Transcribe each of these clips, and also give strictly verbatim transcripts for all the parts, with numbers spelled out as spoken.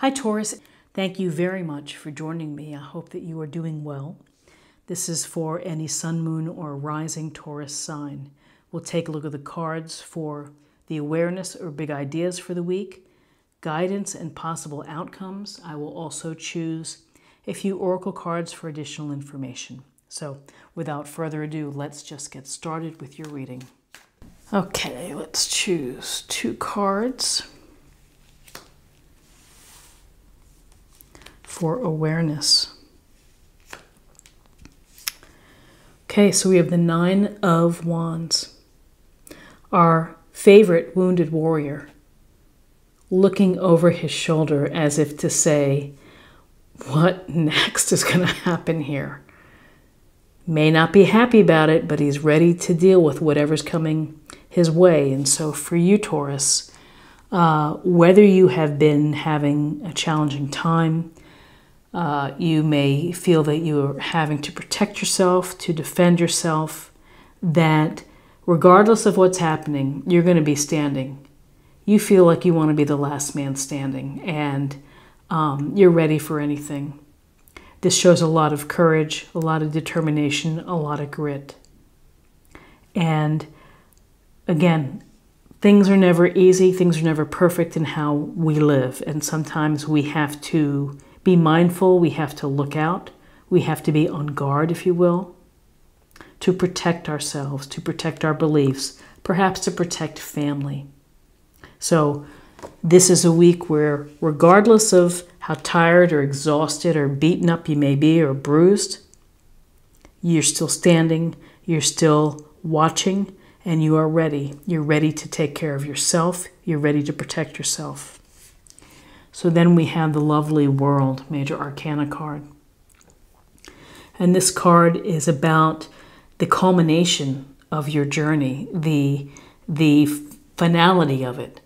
Hi Taurus, thank you very much for joining me. I hope that you are doing well. This is for any sun, moon, or rising Taurus sign. We'll take a look at the cards for the awareness or big ideas for the week, guidance and possible outcomes. I will also choose a few oracle cards for additional information. So without further ado, let's just get started with your reading. Okay, let's choose two cards for awareness. Okay, so we have the Nine of Wands, our favorite wounded warrior, looking over his shoulder as if to say, what next is going to happen here? May not be happy about it, but he's ready to deal with whatever's coming his way. And so for you, Taurus, uh, whether you have been having a challenging time, Uh, you may feel that you are having to protect yourself, to defend yourself, that regardless of what's happening, you're going to be standing. You feel like you want to be the last man standing, and um, you're ready for anything. This shows a lot of courage, a lot of determination, a lot of grit. And again, things are never easy, things are never perfect in how we live, and sometimes we have to be mindful, we have to look out, we have to be on guard, if you will, to protect ourselves, to protect our beliefs, perhaps to protect family. So this is a week where, regardless of how tired or exhausted or beaten up you may be or bruised, you're still standing, you're still watching, and you are ready. You're ready to take care of yourself, you're ready to protect yourself. So then we have the lovely World, Major Arcana card. And this card is about the culmination of your journey, the, the finality of it.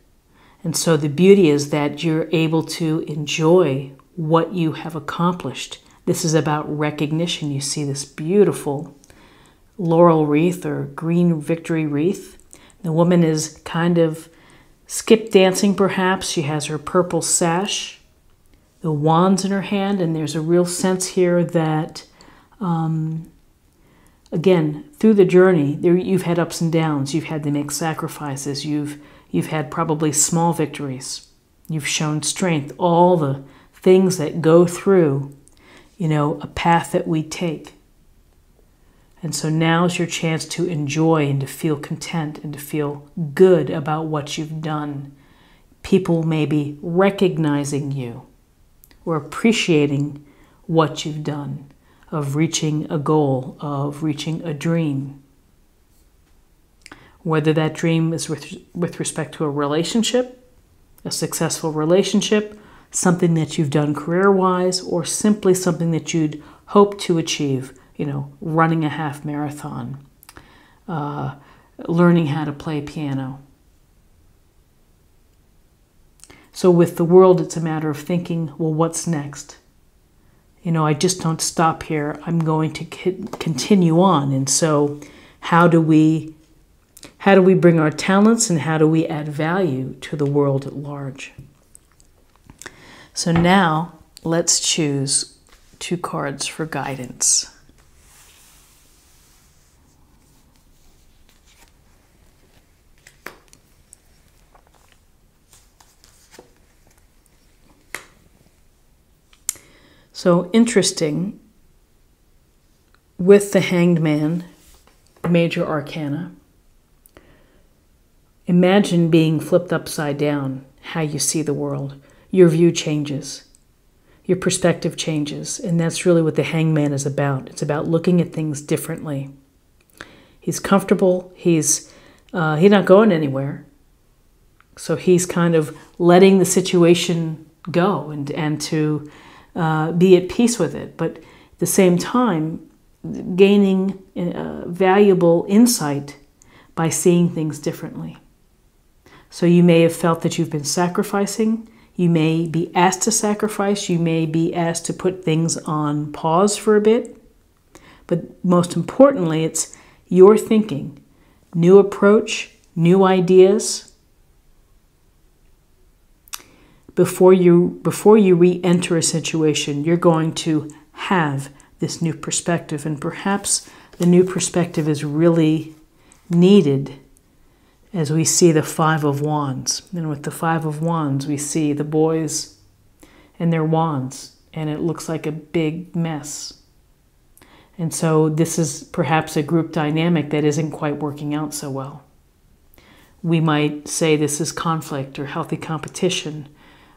And so the beauty is that you're able to enjoy what you have accomplished. This is about recognition. You see this beautiful laurel wreath or green victory wreath. The woman is kind of skip dancing, perhaps. She has her purple sash, the wands in her hand, and there's a real sense here that, um, again, through the journey, there, you've had ups and downs. You've had to make sacrifices. You've, you've had probably small victories. You've shown strength. All the things that go through, you know, a path that we take. And so now's your chance to enjoy and to feel content and to feel good about what you've done. People may be recognizing you or appreciating what you've done, of reaching a goal, of reaching a dream. Whether that dream is with, with respect to a relationship, a successful relationship, something that you've done career-wise, or simply something that you'd hope to achieve. You know, running a half marathon, uh, learning how to play piano. So with the World, it's a matter of thinking, well, what's next? You know, I just don't stop here. I'm going to continue on. And so how do we, how do we bring our talents and how do we add value to the world at large? So now let's choose two cards for guidance. So interesting, with the Hanged Man, Major Arcana, imagine being flipped upside down, how you see the world. Your view changes, your perspective changes, and that's really what the Hanged Man is about. It's about looking at things differently. He's comfortable, he's, uh, he's not going anywhere, so he's kind of letting the situation go and, and to... Uh, be at peace with it, but at the same time, gaining uh, valuable insight by seeing things differently. So you may have felt that you've been sacrificing, you may be asked to sacrifice, you may be asked to put things on pause for a bit, but most importantly, it's your thinking, new approach, new ideas. before you, before you re-enter a situation, you're going to have this new perspective. And perhaps the new perspective is really needed as we see the Five of Wands. And with the Five of Wands, we see the boys and their wands, and it looks like a big mess. And so this is perhaps a group dynamic that isn't quite working out so well. We might say this is conflict or healthy competition,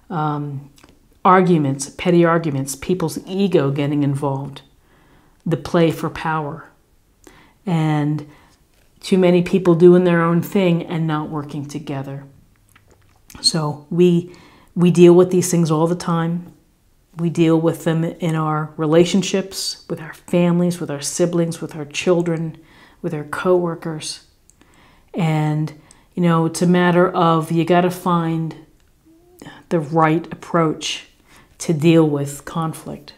um, arguments, petty arguments, people's ego getting involved, the play for power, and too many people doing their own thing and not working together. So we, we deal with these things all the time. We deal with them in our relationships, with our families, with our siblings, with our children, with our coworkers. And, you know, it's a matter of you got to find the right approach to deal with conflict.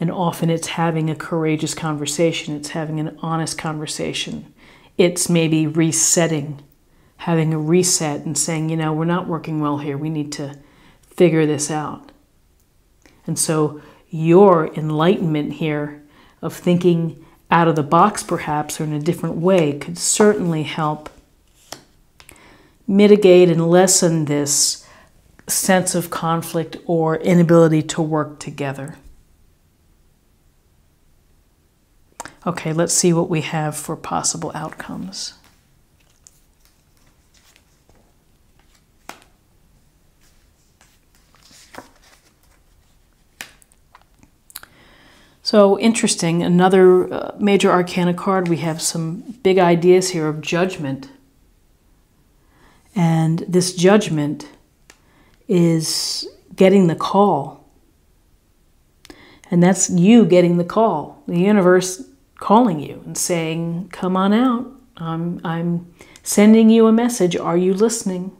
And often it's having a courageous conversation. It's having an honest conversation. It's maybe resetting, having a reset and saying, you know, we're not working well here. We need to figure this out. And so your enlightenment here of thinking out of the box perhaps or in a different way could certainly help mitigate and lessen this sense of conflict or inability to work together. Okay, let's see what we have for possible outcomes. So interesting, another uh, major arcana card. We have some big ideas here of judgment. And this judgment is getting the call. And that's you getting the call, the universe calling you and saying, come on out. I'm, I'm sending you a message. Are you listening?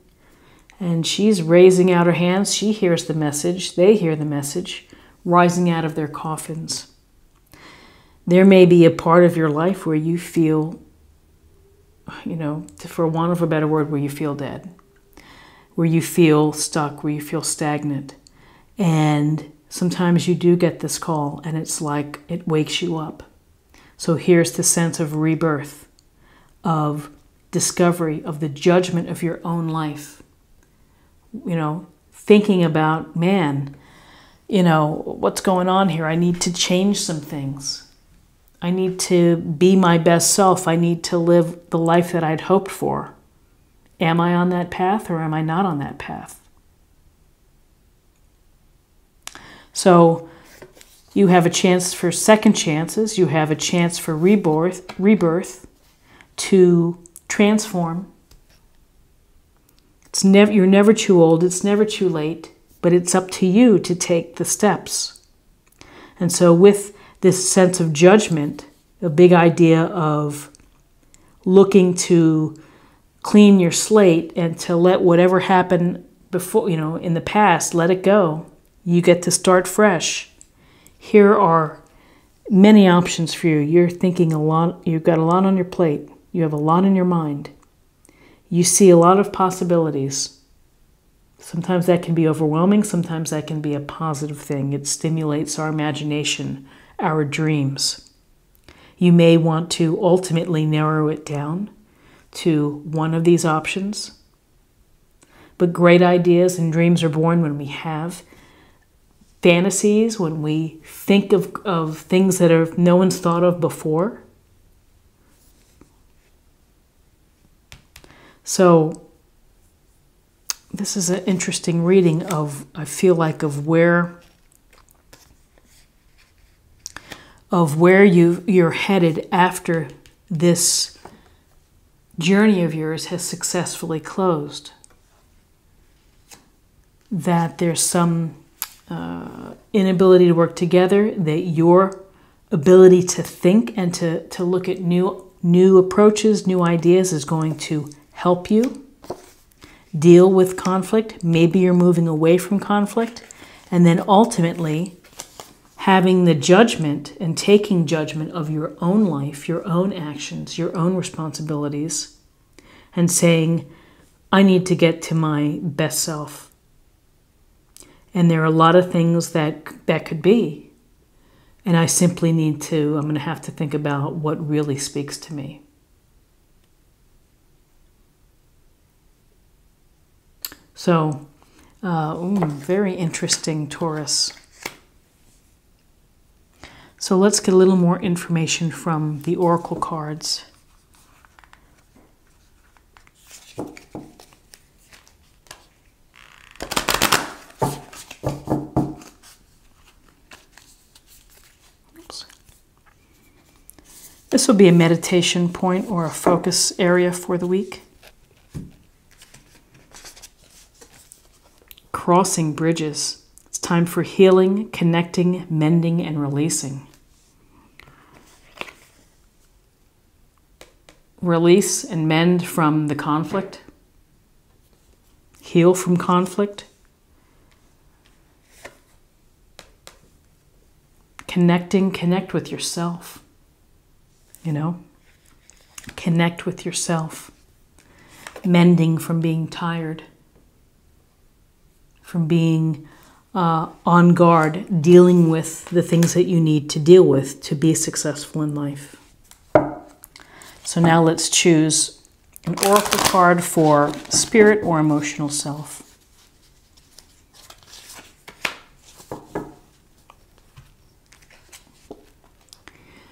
And she's raising out her hands. She hears the message. They hear the message rising out of their coffins. There may be a part of your life where you feel, you know, for want of a better word, where you feel dead, where you feel stuck, where you feel stagnant. And sometimes you do get this call and it's like it wakes you up. So here's the sense of rebirth, of discovery, of the judgment of your own life. You know, thinking about, man, you know, what's going on here? I need to change some things. I need to be my best self. I need to live the life that I'd hoped for. Am I on that path or am I not on that path? So you have a chance for second chances. You have a chance for rebirth, rebirth to transform. It's never, you're never too old. It's never too late, but it's up to you to take the steps. And so with this sense of judgment, a big idea of looking to clean your slate and to let whatever happened before, you know, in the past, let it go. You get to start fresh. Here are many options for you. You're thinking a lot. You've got a lot on your plate. You have a lot in your mind. You see a lot of possibilities. Sometimes that can be overwhelming. Sometimes that can be a positive thing. It stimulates our imagination, our dreams. You may want to ultimately narrow it down to one of these options. But great ideas and dreams are born when we have fantasies, when we think of, of things that are, no one's thought of before. So this is an interesting reading of, I feel like, of where of where you, you're headed after this journey of yours has successfully closed. That there's some uh, inability to work together, that your ability to think and to, to look at new, new approaches, new ideas is going to help you deal with conflict. Maybe you're moving away from conflict. And then ultimately having the judgment and taking judgment of your own life, your own actions, your own responsibilities, and saying, I need to get to my best self. And there are a lot of things that that could be. And I simply need to, I'm going to have to think about what really speaks to me. So, uh, ooh, very interesting, Taurus. So let's get a little more information from the Oracle cards. Oops. This will be a meditation point or a focus area for the week. Crossing bridges. It's time for healing, connecting, mending, and releasing. Release and mend from the conflict. Heal from conflict. Connecting, connect with yourself. You know, connect with yourself. Mending from being tired. From being uh, on guard, dealing with the things that you need to deal with to be successful in life. So now let's choose an oracle card for spirit or emotional self.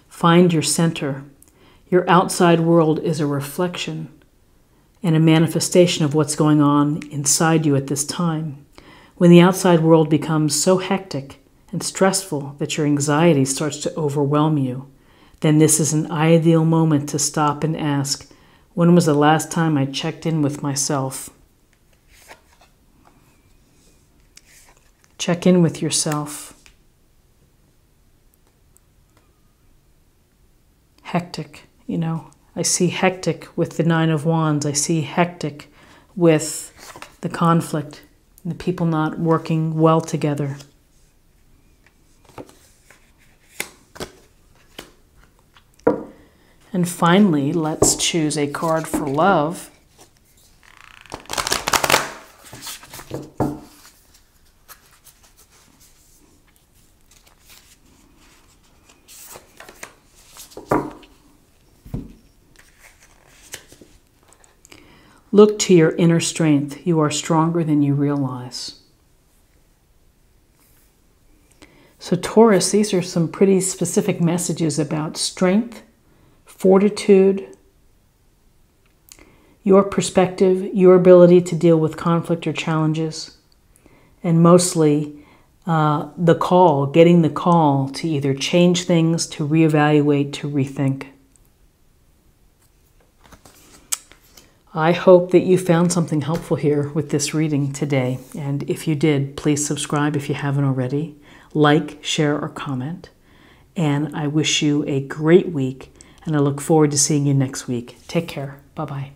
Find your center. Your outside world is a reflection and a manifestation of what's going on inside you at this time. When the outside world becomes so hectic and stressful that your anxiety starts to overwhelm you, then this is an ideal moment to stop and ask, when was the last time I checked in with myself? Check in with yourself. Hectic, you know. I see hectic with the Nine of Wands. I see hectic with the conflict. The people not working well together. And finally, let's choose a card for love. Look to your inner strength. You are stronger than you realize. So Taurus, these are some pretty specific messages about strength, fortitude, your perspective, your ability to deal with conflict or challenges, and mostly uh, the call, getting the call to either change things, to reevaluate, to rethink. I hope that you found something helpful here with this reading today. And if you did, please subscribe if you haven't already. Like, share, or comment. And I wish you a great week, and I look forward to seeing you next week. Take care. Bye-bye.